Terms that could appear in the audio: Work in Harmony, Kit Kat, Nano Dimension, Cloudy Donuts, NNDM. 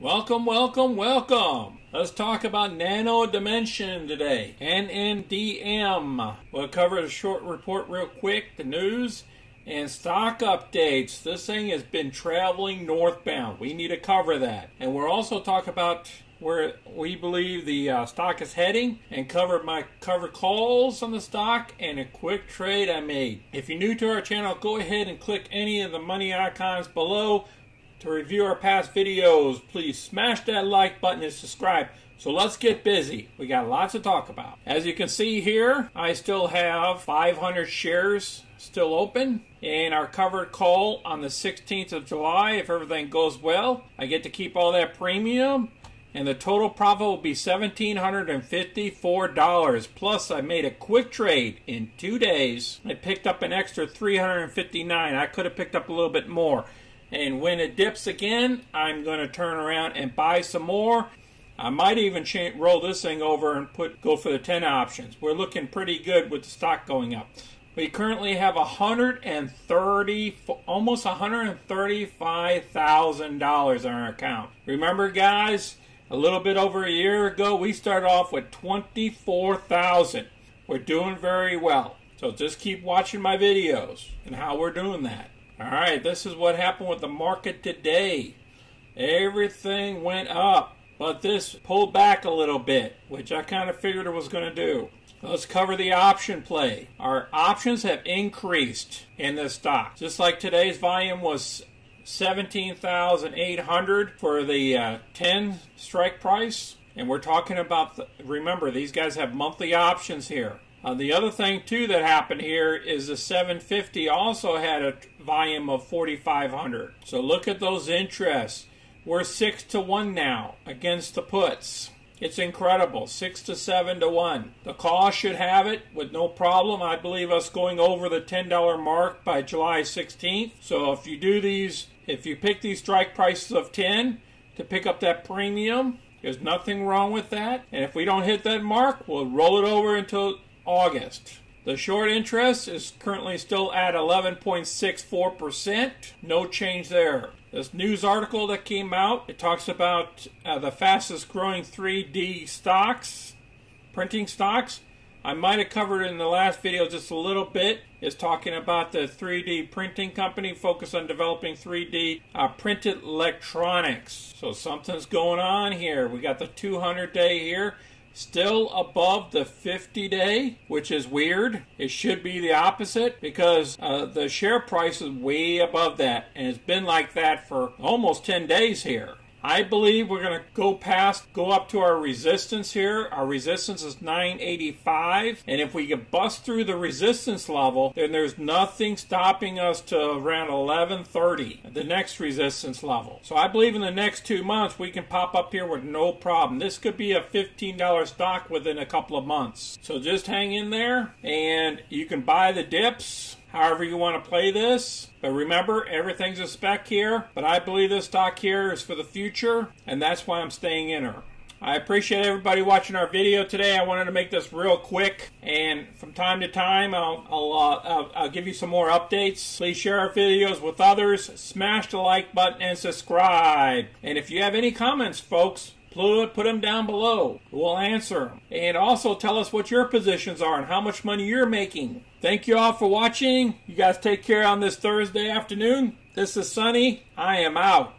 Welcome, welcome, welcome. Let's talk about Nano Dimension today, NNDM. We'll cover a short report real quick, the news, and stock updates. This thing has been traveling northbound. We need to cover that. And we'll also talk about where we believe the stock is heading and cover calls on the stock and a quick trade I made. If you're new to our channel, go ahead and click any of the money icons below to review our past videos. Please smash that like button and subscribe. So let's get busy. We got lots to talk about. As you can see here, I still have 500 shares still open, and our covered call on the 16th of July, if everything goes well, I get to keep all that premium. And the total profit will be $1,754. Plus, I made a quick trade in 2 days. I picked up an extra $359. I could have picked up a little bit more. And when it dips again, I'm going to turn around and buy some more. I might even roll this thing over and go for the 10 options. We're looking pretty good with the stock going up. We currently have almost $135,000 on our account. Remember, guys, a little bit over a year ago, we started off with $24,000. We're doing very well. So just keep watching my videos and how we're doing that. All right, this is what happened with the market today. Everything went up, but this pulled back a little bit, which I kind of figured it was going to do. Let's cover the option play. Our options have increased in this stock. Just like today's volume was 17,800 for the 10 strike price. And we're talking about, remember, these guys have monthly options here. The other thing, too, that happened here is the 750 also had a volume of 4,500. So look at those interests. We're 6-1 now against the puts. It's incredible, 6 to 7 to 1. The call should have it with no problem. I believe us going over the $10 mark by July 16th. So if you do these, if you pick these strike prices of 10 to pick up that premium, there's nothing wrong with that. And if we don't hit that mark, we'll roll it over until August. The short interest is currently still at 11.64%. No change there. This news article that came out, it talks about the fastest growing 3D stocks, printing stocks. I might have covered it in the last video just a little bit. It's talking about the 3D printing company focused on developing 3D printed electronics. So something's going on here. We got the 200-day here, still above the 50-day, which is weird. It should be the opposite because the share price is way above that, and it's been like that for almost 10 days here. I believe we're going to go up to our resistance here. Our resistance is 985, and if we can bust through the resistance level, then there's nothing stopping us to around 1130, the next resistance level. So I believe in the next 2 months, we can pop up here with no problem. This could be a $15 stock within a couple of months. So just hang in there, and you can buy the dips however you want to play this. But remember, everything's a spec here. But I believe this stock here is for the future, and that's why I'm staying in her. I appreciate everybody watching our video today. I wanted to make this real quick, and from time to time, I'll give you some more updates. Please share our videos with others. Smash the like button and subscribe. And if you have any comments, folks, put them down below. We'll answer them. And also tell us what your positions are and how much money you're making. Thank you all for watching. You guys take care on this Thursday afternoon. This is Sunny. I am out.